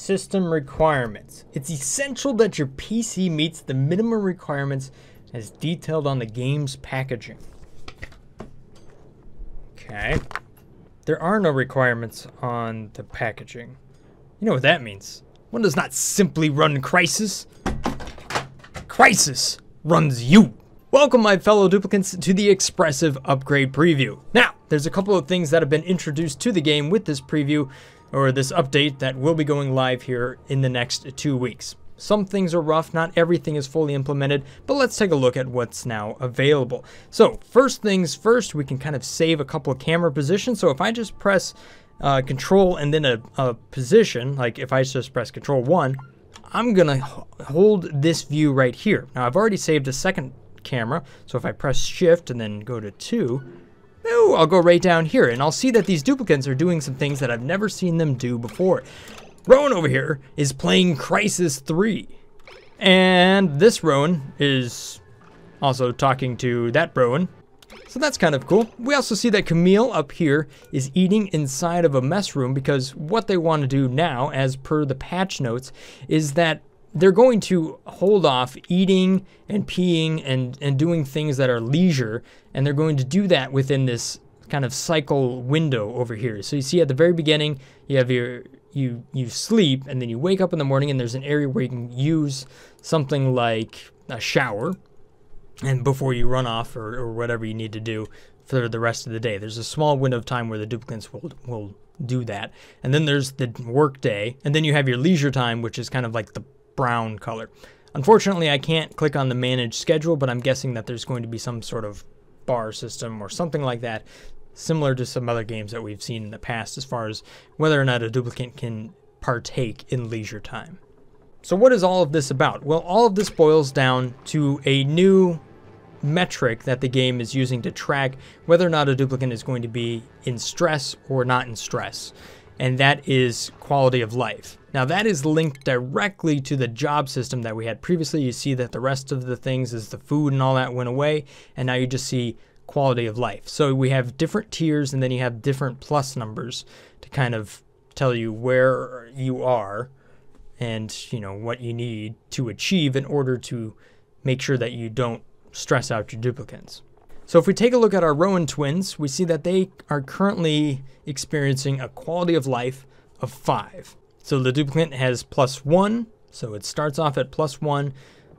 system requirements. It's essential that your PC meets the minimum requirements as detailed on the game's packaging. Okay. There are no requirements on the packaging. You know what that means. One does not simply run Crisis. Crisis runs you. Welcome, my fellow duplicants, to the Expressive Upgrade preview. Now, there's a couple of things that have been introduced to the game with this preview, or this update, that will be going live here in the next 2 weeks. Some things are rough, not everything is fully implemented, but let's take a look at what's now available. So first things first, we can kind of save a couple of camera positions. So if I just press control and then a position, like if I just press Control 1, I'm gonna hold this view right here. Now I've already saved a second camera, so if I press Shift and then go to 2, oh, I'll go right down here and I'll see that these duplicants are doing some things that I've never seen them do before. Rowan over here is playing Crisis 3. And this Rowan is also talking to that Rowan. So that's kind of cool. We also see that Camille up here is eating inside of a mess room, because what they want to do now, as per the patch notes, is that they're going to hold off eating and peeing and doing things that are leisure, and they're going to do that within this kind of cycle window over here. So you see at the very beginning, you have your... You sleep, and then you wake up in the morning, and there's an area where you can use something like a shower, and before you run off or whatever you need to do for the rest of the day. There's a small window of time where the duplicants will do that. And then there's the work day, and then you have your leisure time, which is kind of like the brown color. Unfortunately, I can't click on the manage schedule, but I'm guessing that there's going to be some sort of bar system or something like that, similar to some other games that we've seen in the past as far as whether or not a duplicant can partake in leisure time. So what is all of this about? Well, all of this boils down to a new metric that the game is using to track whether or not a duplicant is going to be in stress or not in stress, and that is quality of life. Now that is linked directly to the job system that we had previously. You see that the rest of the things is the food and all that went away, and now you just see quality of life. So we have different tiers, and then you have different plus numbers to kind of tell you where you are and, you know, what you need to achieve in order to make sure that you don't stress out your duplicants. So if we take a look at our Rowan twins, we see that they are currently experiencing a quality of life of 5. So the duplicant has +1, so it starts off at +1.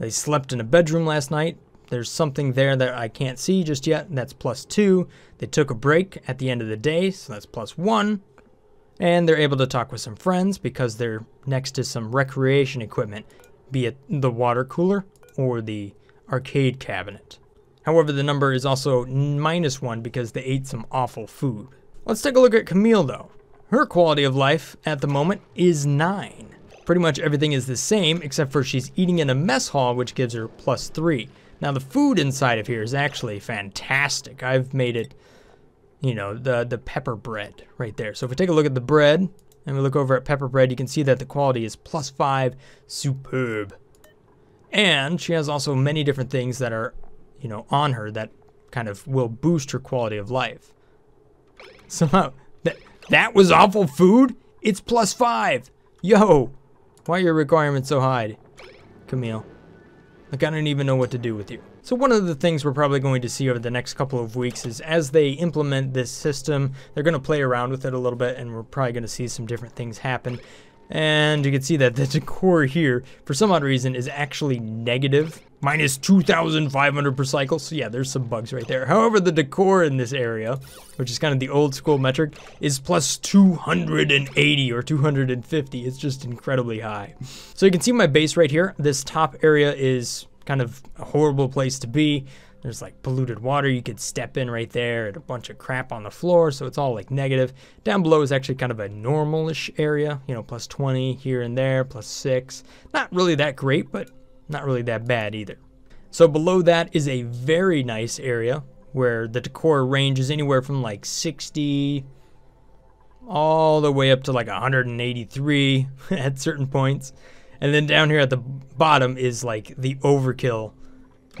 They slept in a bedroom last night. There's something there that I can't see just yet, and that's +2. They took a break at the end of the day, so that's +1. And they're able to talk with some friends because they're next to some recreation equipment, be it the water cooler or the arcade cabinet. However, the number is also -1 because they ate some awful food. Let's take a look at Camille, though. Her quality of life at the moment is 9. Pretty much everything is the same except for she's eating in a mess hall, which gives her +3. Now the food inside of here is actually fantastic. I've made it, you know, the pepper bread right there. So if we take a look at the bread and we look over at pepper bread, you can see that the quality is +5, superb. And she has also many different things that are, you know, on her that kind of will boost her quality of life. Somehow, that was awful food? It's +5. Yo, why are your requirements so high, Camille? Like, I don't even know what to do with you. So one of the things we're probably going to see over the next couple of weeks is as they implement this system, they're going to play around with it a little bit, and we're probably going to see some different things happen. And you can see that the decor here, for some odd reason, is actually negative. -2,500 per cycle. So yeah, there's some bugs right there. However, the decor in this area, which is kind of the old school metric, is +280 or 250. It's just incredibly high. So you can see my base right here. This top area is kind of a horrible place to be. There's like polluted water you could step in right there, and a bunch of crap on the floor, so it's all like negative. Down below is actually kind of a normal-ish area, you know, +20 here and there, +6. Not really that great, but not really that bad either. So below that is a very nice area where the decor ranges anywhere from like 60 all the way up to like 183 at certain points. And then down here at the bottom is like the overkill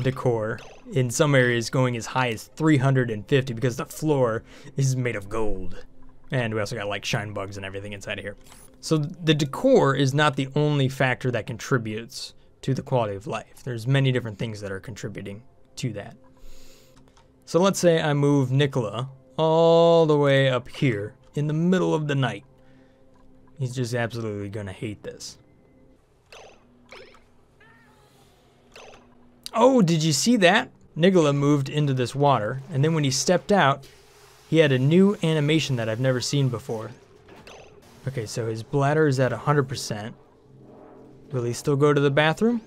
decor, in some areas going as high as 350 because the floor is made of gold. And we also got like shine bugs and everything inside of here. So the decor is not the only factor that contributes to the quality of life. There's many different things that are contributing to that. So let's say I move Nicola all the way up here in the middle of the night. He's just absolutely gonna hate this. Oh, did you see that? Nicola moved into this water, and then when he stepped out, he had a new animation that I've never seen before. Okay, so his bladder is at 100%. Will he still go to the bathroom?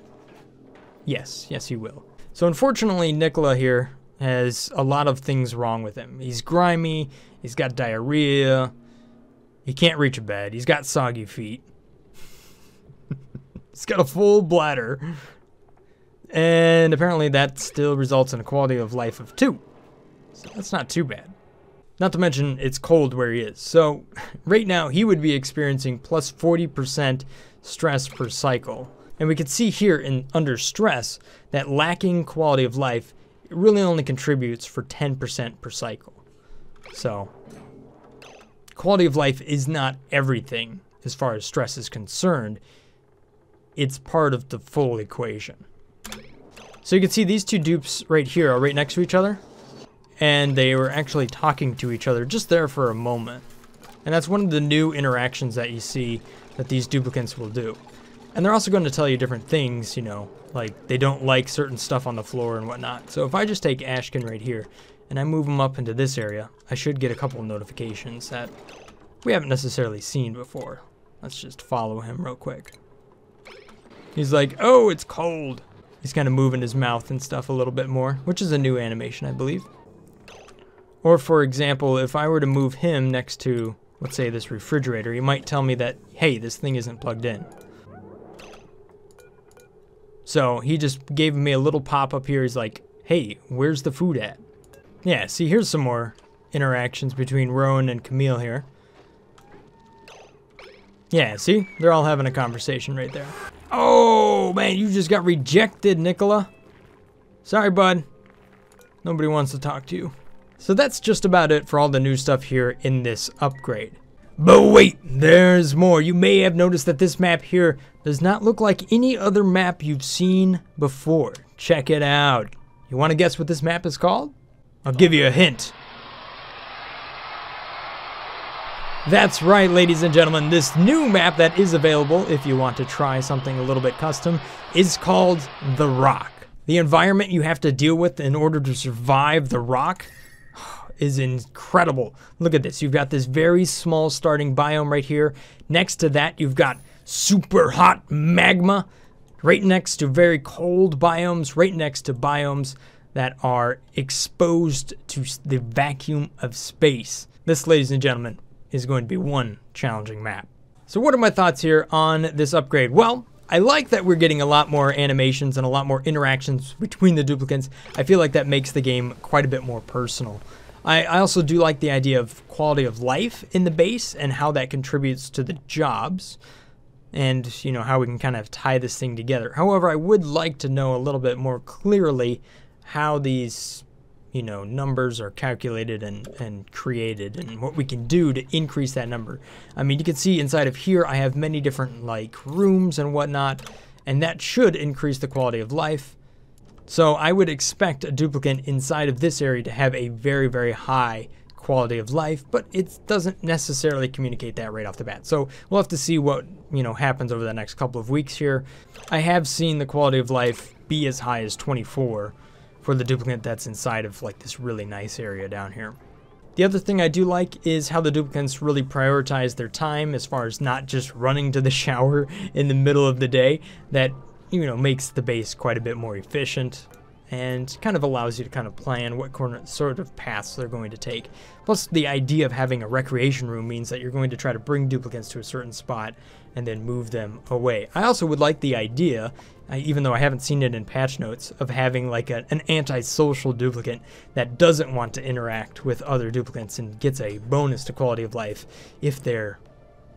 Yes, yes he will. So unfortunately, Nicola here has a lot of things wrong with him. He's grimy, he's got diarrhea, he can't reach a bed, he's got soggy feet. He's got a full bladder. And apparently that still results in a quality of life of 2. So that's not too bad. Not to mention, it's cold where he is. So right now he would be experiencing plus 40% stress per cycle. And we can see here in under stress that lacking quality of life really only contributes for 10% per cycle. So quality of life is not everything as far as stress is concerned. It's part of the full equation. So you can see these two dupes right here are right next to each other. And they were actually talking to each other just there for a moment. And that's one of the new interactions that you see that these duplicants will do. And they're also going to tell you different things, you know, like they don't like certain stuff on the floor and whatnot. So if I just take Ashkin right here and I move him up into this area, I should get a couple of notifications that we haven't necessarily seen before. Let's just follow him real quick. He's like, oh, it's cold. He's kind of moving his mouth and stuff a little bit more, which is a new animation, I believe. Or for example, if I were to move him next to, let's say, this refrigerator, he might tell me that, hey, this thing isn't plugged in. So he just gave me a little pop up here. He's like, hey, where's the food at? Yeah, see, here's some more interactions between Rowan and Camille here. Yeah, see, they're all having a conversation right there. Oh, man, you just got rejected, Nicola. Sorry, bud. Nobody wants to talk to you. So that's just about it for all the new stuff here in this upgrade. But wait, there's more. You may have noticed that this map here does not look like any other map you've seen before. Check it out. You want to guess what this map is called? I'll give you a hint. That's right, ladies and gentlemen. This new map that is available, if you want to try something a little bit custom, is called The Rock. The environment you have to deal with in order to survive The Rock is incredible. Look at this. You've got this very small starting biome right here. Next to that, you've got super hot magma. Right next to very cold biomes. Right next to biomes that are exposed to the vacuum of space. This, ladies and gentlemen, is going to be one challenging map. So what are my thoughts here on this upgrade? Well, I like that we're getting a lot more animations and a lot more interactions between the duplicants. I feel like that makes the game quite a bit more personal. I also do like the idea of quality of life in the base and how that contributes to the jobs and, you know, how we can kind of tie this thing together. However, I would like to know a little bit more clearly how these, you know, numbers are calculated and created and what we can do to increase that number. I mean, you can see inside of here I have many different like rooms and whatnot, and that should increase the quality of life. So I would expect a duplicant inside of this area to have a very, very high quality of life, but it doesn't necessarily communicate that right off the bat. So we'll have to see what, you know, happens over the next couple of weeks here. I have seen the quality of life be as high as 24 for the duplicant that's inside of like this really nice area down here. The other thing I do like is how the duplicants really prioritize their time as far as not just running to the shower in the middle of the day. That, you know, makes the base quite a bit more efficient and kind of allows you to kind of plan what sort of paths they're going to take. Plus, the idea of having a recreation room means that you're going to try to bring duplicants to a certain spot and then move them away. I also would like the idea, even though I haven't seen it in patch notes, of having like an antisocial duplicant that doesn't want to interact with other duplicants and gets a bonus to quality of life if they're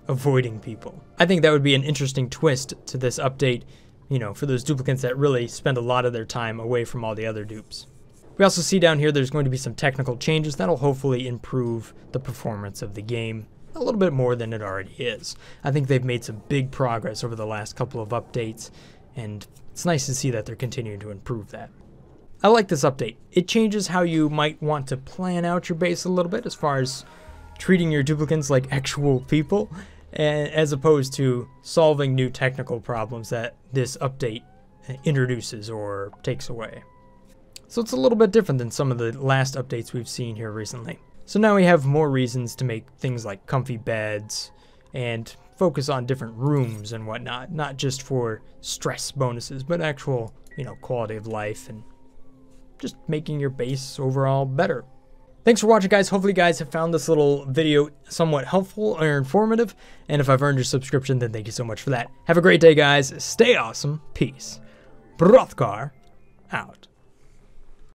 avoiding people. I think that would be an interesting twist to this update, you know, for those duplicants that really spend a lot of their time away from all the other dupes. We also see down here there's going to be some technical changes that'll hopefully improve the performance of the game. a little bit more than it already is. I think they've made some big progress over the last couple of updates, and it's nice to see that they're continuing to improve that. I like this update. It changes how you might want to plan out your base a little bit as far as treating your duplicants like actual people, as opposed to solving new technical problems that this update introduces or takes away. So it's a little bit different than some of the last updates we've seen here recently. So now we have more reasons to make things like comfy beds and focus on different rooms and whatnot, not just for stress bonuses, but actual, you know, quality of life and just making your base overall better. Thanks for watching, guys. Hopefully you guys have found this little video somewhat helpful or informative, and if I've earned your subscription, then thank you so much for that. Have a great day, guys. Stay awesome. Peace. Brothgar out.